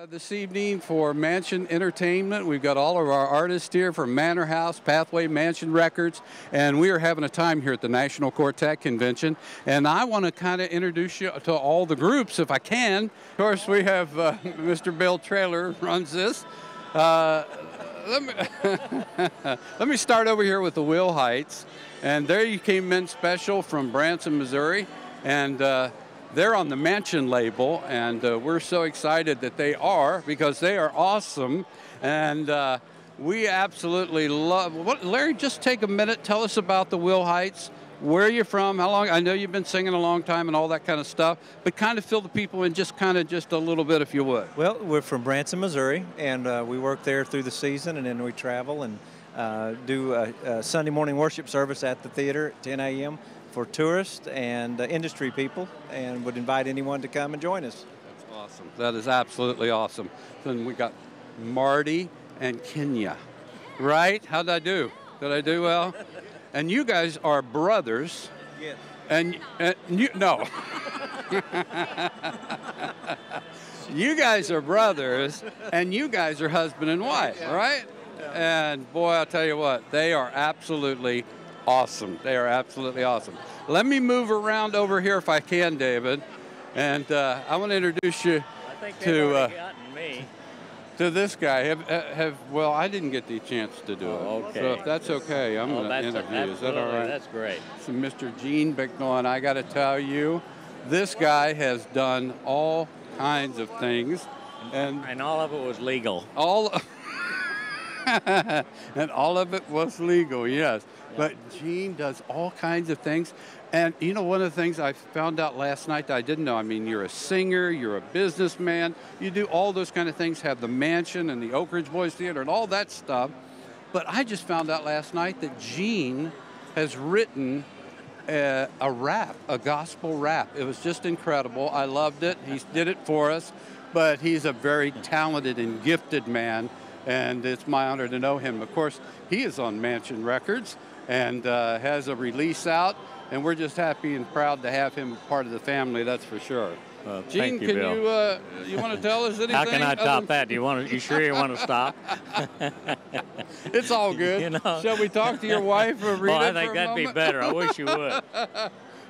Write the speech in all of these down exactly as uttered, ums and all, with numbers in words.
Uh, this evening for Mansion Entertainment, we've got all of our artists here from Manor House, Pathway, Mansion Records, and we are having a time here at the National Quartet Convention. And I want to kind of introduce you to all the groups if I can. Of course, we have uh, Mister Bill Traylor runs this. Uh, let me let me start over here with the Wilhites, and there you came in special from Branson, Missouri, and. Uh, They're on the Mansion label, and uh, we're so excited that they are, because they are awesome, and uh, we absolutely love. What, Larry, just take a minute, tell us about the Wilhites, where you're from, how long. I know you've been singing a long time and all that kind of stuff, but kind of fill the people in just kind of just a little bit, if you would. Well, we're from Branson, Missouri, and uh, we work there through the season, and then we travel and uh, do a, a Sunday morning worship service at the theater at ten A M for tourists and uh, industry people, and would invite anyone to come and join us. That's awesome. That is absolutely awesome. Then we got Marty and Kenya, right? How did I do? Did I do well? And you guys are brothers. Yes. And, and you no. You guys are brothers, and you guys are husband and wife, right? Yeah. And boy, I'll tell you what, they are absolutely awesome. They are absolutely awesome. Let me move around over here if I can, David, and uh, I want to introduce you I think to uh, gotten me. to this guy. Have, have well, I didn't get the chance to do oh, it. Okay. So if that's this, okay, I'm oh, going to interview. A, Is that all right? That's great. So Mister Gene Bicknell, and I got to tell you, this guy has done all kinds of things, and and all of it was legal. All. And all of it was legal, yes. Yeah. But Gene does all kinds of things. And you know, one of the things I found out last night that I didn't know, I mean, you're a singer, you're a businessman, you do all those kind of things, have the Mansion and the Oak Ridge Boys Theater and all that stuff. But I just found out last night that Gene has written a, a rap, a gospel rap. It was just incredible. I loved it. He did it for us. But he's a very talented and gifted man. And it's my honor to know him. Of course, he is on Mansion Records and uh, has a release out, and we're just happy and proud to have him part of the family, that's for sure. Well, Gene, thank you, can Bill. you uh, you want to tell us anything? How can I top that? Do you want to, you sure you want to stop? It's all good. You know? Shall we talk to your wife or Rita? Oh, I think that'd moment? be better. I wish you would.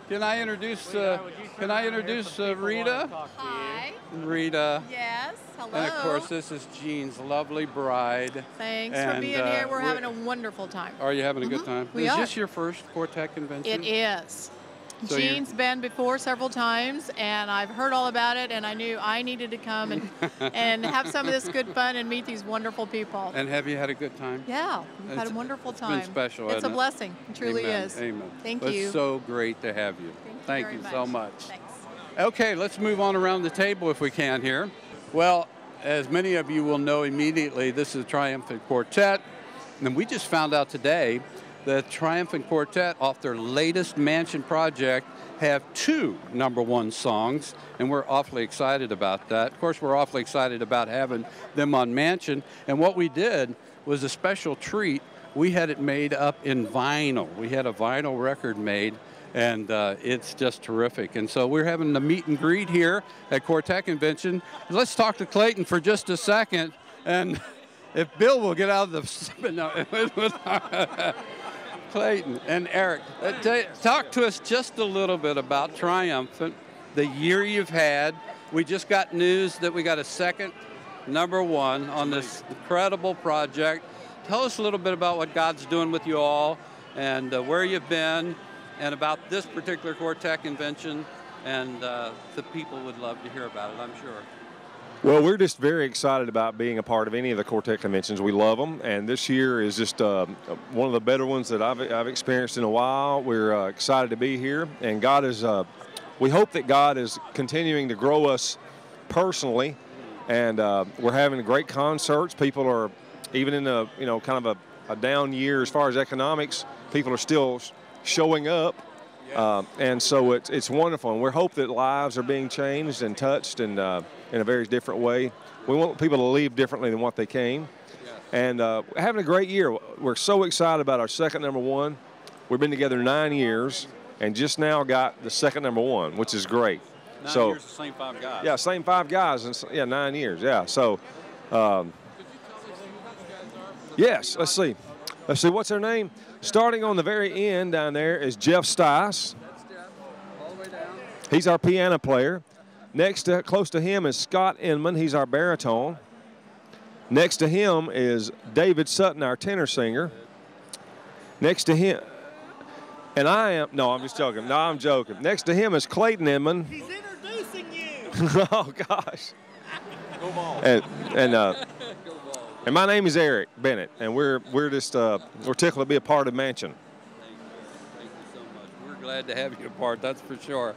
Can I introduce? Rita, uh, can I introduce uh, Rita? Hi. Rita. Yes. Hello. And of course, this is Gene's lovely bride. Thanks and, for being uh, here. We're, we're having a wonderful time. Are you having a mm-hmm. good time? We is are. This your first quartet convention? It is. So Gene's been before several times, and I've heard all about it, and I knew I needed to come and and have some of this good fun and meet these wonderful people. And have you had a good time? Yeah, we've had a wonderful time. It's been special. It's a blessing. It truly is. Amen. Thank you. It's so great to have you. Thank you so much. Thanks. Okay, let's move on around the table if we can here. Well, as many of you will know immediately, this is the Triumphant Quartet, and we just found out today the Triumphant Quartet, off their latest Mansion project, have two number one songs, and we're awfully excited about that. Of course, we're awfully excited about having them on Mansion, and what we did was a special treat. We had it made up in vinyl. We had a vinyl record made, and uh, it's just terrific. And so we're having the meet and greet here at Quartet Convention. Let's talk to Clayton for just a second, and if Bill will get out of the... No, Clayton and Eric, talk to us just a little bit about Triumphant, the year you've had. We just got news that we got a second number one on this incredible project. Tell us a little bit about what God's doing with you all, and uh, where you've been, and about this particular Quartet Convention, and uh, the people would love to hear about it, I'm sure. Well, we're just very excited about being a part of any of the quartet conventions. We love them, and this year is just uh, one of the better ones that I've, I've experienced in a while. We're uh, excited to be here, and God is, uh, we hope that God is continuing to grow us personally, and uh, we're having great concerts. People are, even in a, you know, kind of a, a down year as far as economics, people are still showing up. Uh, and so it's, it's wonderful, and we hope that lives are being changed and touched and uh, in a very different way. We want people to leave differently than what they came. Yes. And uh, having a great year. We're so excited about our second number one. We've been together nine years and just now got the second number one, which is great. Nine so, years, the same five guys. Yeah, same five guys, and yeah, nine years. Yeah, so. Um, yes, let's see. Let's see, what's their name? Starting on the very end down there is Jeff Stice. That's Jeff, all the way down. He's our piano player. Next to, close to him is Scott Inman. He's our baritone. Next to him is David Sutton, our tenor singer. Next to him, and I am, no, I'm just joking. No, I'm joking. Next to him is Clayton Inman. He's introducing you. Oh, gosh. Go Balls. And, and, uh, Go Balls. And my name is Eric Bennett, and we're, we're just, uh, we're tickled to be a part of Mansion. Thank you. Thank you so much. We're glad to have you a part, that's for sure.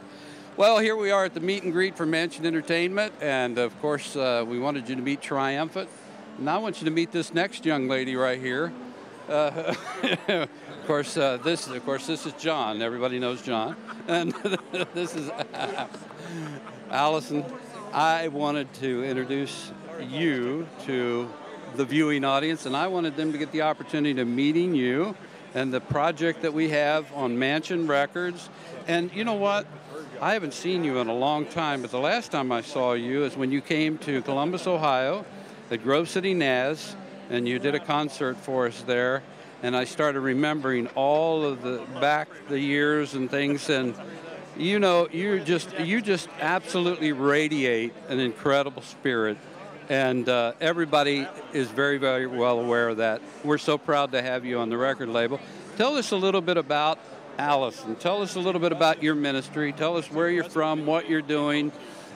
Well, here we are at the meet and greet for Mansion Entertainment, and, of course, uh, we wanted you to meet Triumphant. Now I want you to meet this next young lady right here. Uh, of course, uh, this of course this is John. Everybody knows John, and this is Allison. I wanted to introduce you to the viewing audience, and I wanted them to get the opportunity to meeting you and the project that we have on Mansion Records. And you know what? I haven't seen you in a long time, but the last time I saw you is when you came to Columbus, Ohio, at Grove City N A S, and you did a concert for us there, and I started remembering all of the back the years and things, and you know, you just you just absolutely radiate an incredible spirit, and uh, everybody is very, very well aware of that. We're so proud to have you on the record label. Tell us a little bit about Allison. Tell us a little bit about your ministry. Tell us where you're from, what you're doing,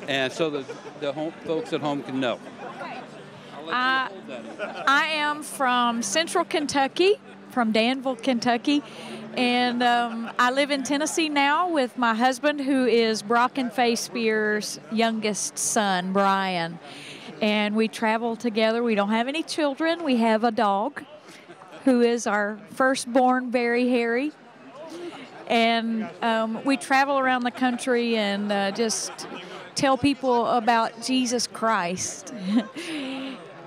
and so the, the home, folks at home can know. I, I am from Central Kentucky, from Danville, Kentucky, and um, I live in Tennessee now with my husband, who is Brock and Faye Spear's youngest son, Brian, and we travel together. We don't have any children. We have a dog, who is our firstborn, very hairy, and um, we travel around the country and uh, just tell people about Jesus Christ.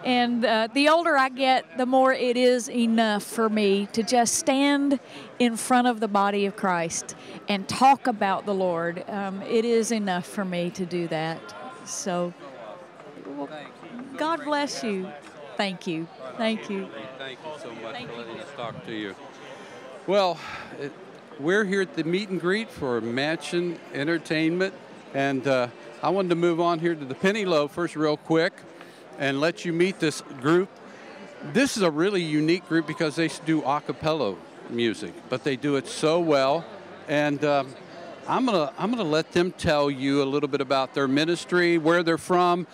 And uh, the older I get, the more it is enough for me to just stand in front of the body of Christ and talk about the Lord. Um, it is enough for me to do that. So, well, God bless you. Thank you. Thank you. Thank you so much for letting us talk to you. Well, it, we're here at the meet and greet for Mansion Entertainment, and uh, I wanted to move on here to the Pennyloafers real quick and let you meet this group. This is a really unique group because they do a cappella music, but they do it so well. And um, I'm gonna, I'm gonna let them tell you a little bit about their ministry, where they're from,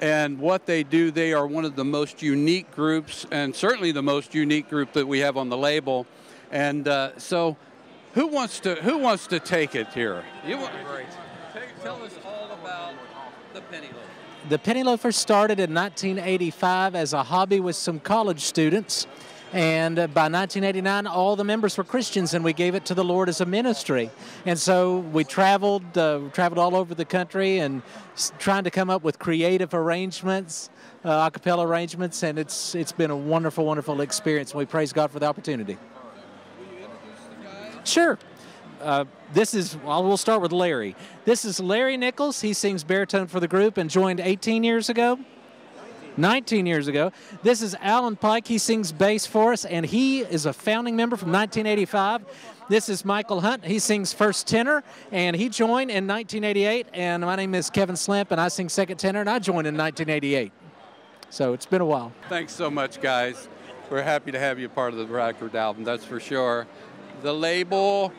and what they do. They are one of the most unique groups, and certainly the most unique group that we have on the label. And uh, so, who wants to, who wants to take it here? You want, tell us all about the Pennyloafers. The Pennyloafers started in nineteen eighty-five as a hobby with some college students, and by nineteen eighty-nine all the members were Christians, and we gave it to the Lord as a ministry. And so we traveled uh, traveled all over the country and trying to come up with creative arrangements, uh, a cappella arrangements, and it's it's been a wonderful, wonderful experience, and we praise God for the opportunity. Sure. Uh, this is, well, we'll start with Larry. This is Larry Nichols. He sings baritone for the group and joined eighteen years ago. nineteen years ago. This is Alan Pike. He sings bass for us, and he is a founding member from nineteen eighty-five. This is Michael Hunt. He sings first tenor, and he joined in nineteen eighty-eight. And my name is Kevin Slimp, and I sing second tenor, and I joined in nineteen eighty-eight. So it's been a while. Thanks so much, guys. We're happy to have you part of the record album, that's for sure. The label...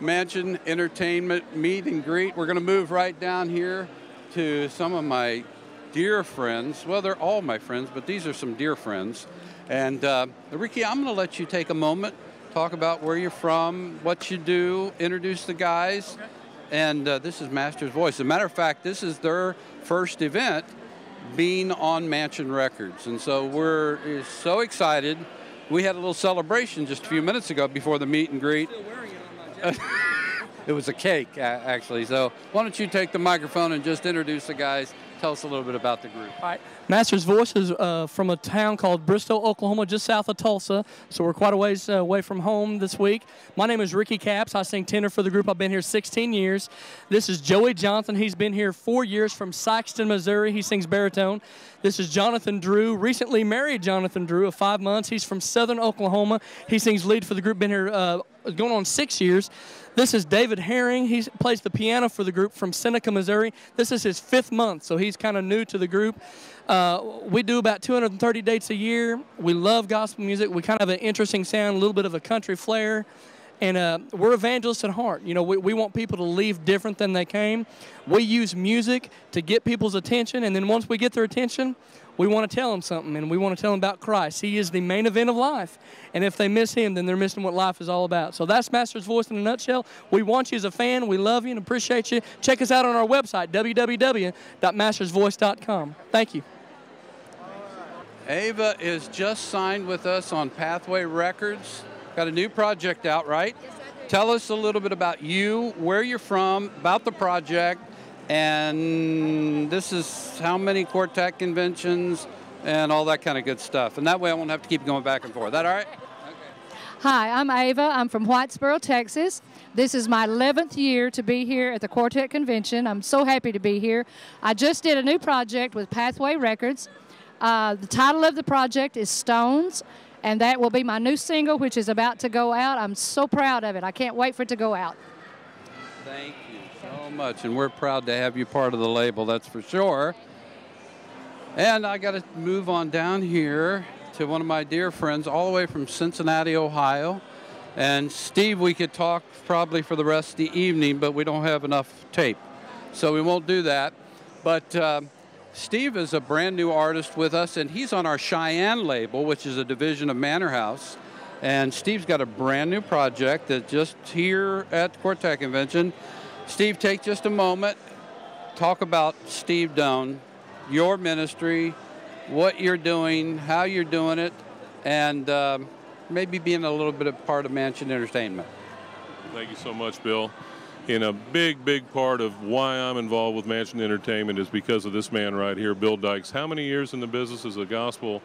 Mansion Entertainment meet and greet. We're going to move right down here to some of my dear friends. Well, they're all my friends, but these are some dear friends. And uh, Ricky, I'm going to let you take a moment, talk about where you're from, what you do, introduce the guys. Okay. And uh, this is Master's Voice. As a matter of fact, this is their first event being on Mansion Records. And so we're so excited. We had a little celebration just a few minutes ago before the meet and greet. It was a cake, actually. So why don't you take the microphone and just introduce the guys, tell us a little bit about the group. All right. Master's Voice is uh, from a town called Bristol, Oklahoma, just south of Tulsa. So we're quite a ways away from home this week. My name is Ricky Capps. I sing tenor for the group. I've been here sixteen years. This is Joey Johnson. He's been here four years from Sikeston, Missouri. He sings baritone. This is Jonathan Drew, recently married Jonathan Drew of five months. He's from southern Oklahoma. He sings lead for the group, been here uh, going on six years. This is David Herring. He plays the piano for the group from Seneca, Missouri. This is his fifth month, so he's kind of new to the group. Uh, we do about two hundred thirty dates a year. We love gospel music. We kind of have an interesting sound, a little bit of a country flair. And uh, we're evangelists at heart. You know, we, we want people to leave different than they came. We use music to get people's attention, and then once we get their attention, we want to tell them something, and we want to tell them about Christ. He is the main event of life, and if they miss him, then they're missing what life is all about. So that's Master's Voice in a nutshell. We want you as a fan. We love you and appreciate you. Check us out on our website, w w w dot masters voice dot com. Thank you. Ava is just signed with us on Pathway Records. Got a new project out, right? Yes, I do. Tell us a little bit about you, where you're from, about the project, and this is how many quartet conventions and all that kind of good stuff. And that way I won't have to keep going back and forth. Is that all right? Okay. Hi, I'm Ava. I'm from Whitesboro, Texas. This is my eleventh year to be here at the Quartet Convention. I'm so happy to be here. I just did a new project with Pathway Records. Uh, the title of the project is Stones. And that will be my new single, which is about to go out. I'm so proud of it. I can't wait for it to go out. Thank you so much. And we're proud to have you part of the label, that's for sure. And I got to move on down here to one of my dear friends all the way from Cincinnati, Ohio. And Steve, we could talk probably for the rest of the evening, but we don't have enough tape. So we won't do that. But Uh, Steve is a brand new artist with us, and he's on our Cheyenne label, which is a division of Manor House. And Steve's got a brand new project that just here at the Quartet Convention. Steve, take just a moment, talk about Steve Doan, your ministry, what you're doing, how you're doing it, and uh, maybe being a little bit of part of Mansion Entertainment. Thank you so much, Bill. And a big, big part of why I'm involved with Mansion Entertainment is because of this man right here, Bill Dykes. How many years in the business as a gospel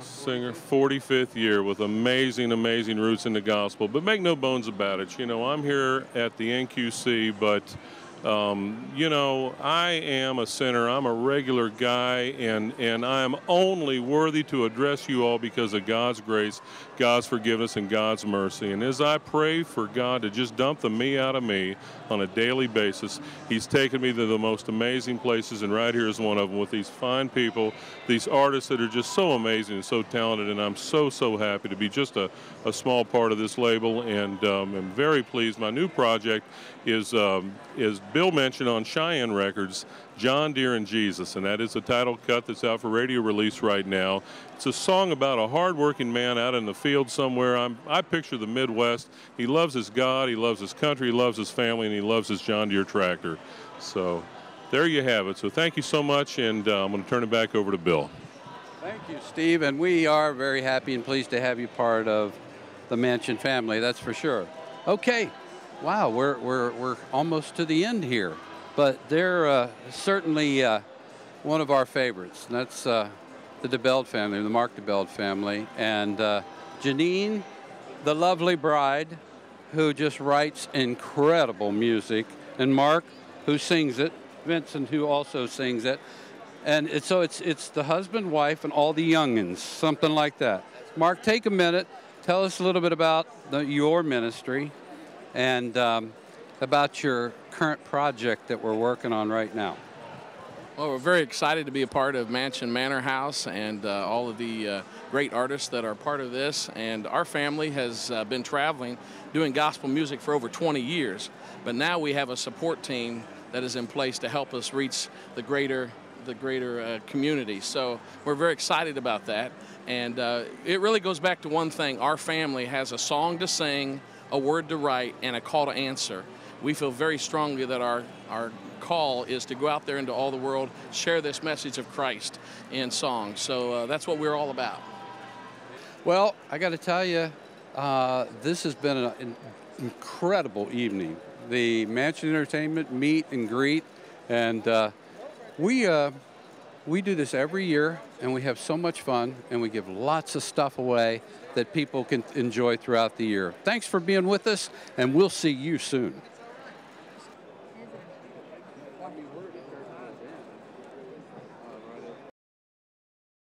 singer? forty-fifth year with amazing, amazing roots in the gospel. But make no bones about it. You know, I'm here at the N Q C, but, um, you know, I am a sinner. I'm a regular guy, and, and I am only worthy to address you all because of God's grace, God's forgiveness, and God's mercy. And as I pray for God to just dump the me out of me on a daily basis, he's taken me to the most amazing places, and right here is one of them with these fine people, these artists that are just so amazing and so talented, and I'm so, so happy to be just a, a small part of this label, and um, I'm very pleased. My new project is, um, as Bill mentioned, on Cheyenne Records, John Deere and Jesus, and that is the title cut that's out for radio release right now. It's a song about a hard-working man out in the field somewhere. I'm, I picture the Midwest. He loves his God, he loves his country, he loves his family, and he loves his John Deere tractor. So there you have it. So thank you so much, and uh, I'm going to turn it back over to Bill. Thank you, Steve, and we are very happy and pleased to have you part of the Mansion family, that's for sure. Okay, wow, we're, we're, we're almost to the end here. But they're uh, certainly uh, one of our favorites. And that's uh, the DeBeld family, the Mark DeBeld family. And uh, Janine, the lovely bride, who just writes incredible music. And Mark, who sings it. Vincent, who also sings it. And it's, so it's, it's the husband, wife, and all the youngins, something like that. Mark, take a minute. Tell us a little bit about the, your ministry and um, about your current project that we're working on right now. Well, we're very excited to be a part of Mansion Manor House and uh, all of the uh, great artists that are part of this. And our family has uh, been traveling, doing gospel music for over twenty years. But now we have a support team that is in place to help us reach the greater, the greater uh, community. So we're very excited about that. And uh, it really goes back to one thing. Our family has a song to sing, a word to write, and a call to answer. We feel very strongly that our, our call is to go out there into all the world, share this message of Christ in song. So uh, that's what we're all about. Well, I got to tell you, uh, this has been an incredible evening. The Mansion Entertainment meet and greet, and uh, We, uh, we do this every year, and we have so much fun, and we give lots of stuff away that people can enjoy throughout the year. Thanks for being with us, and we'll see you soon.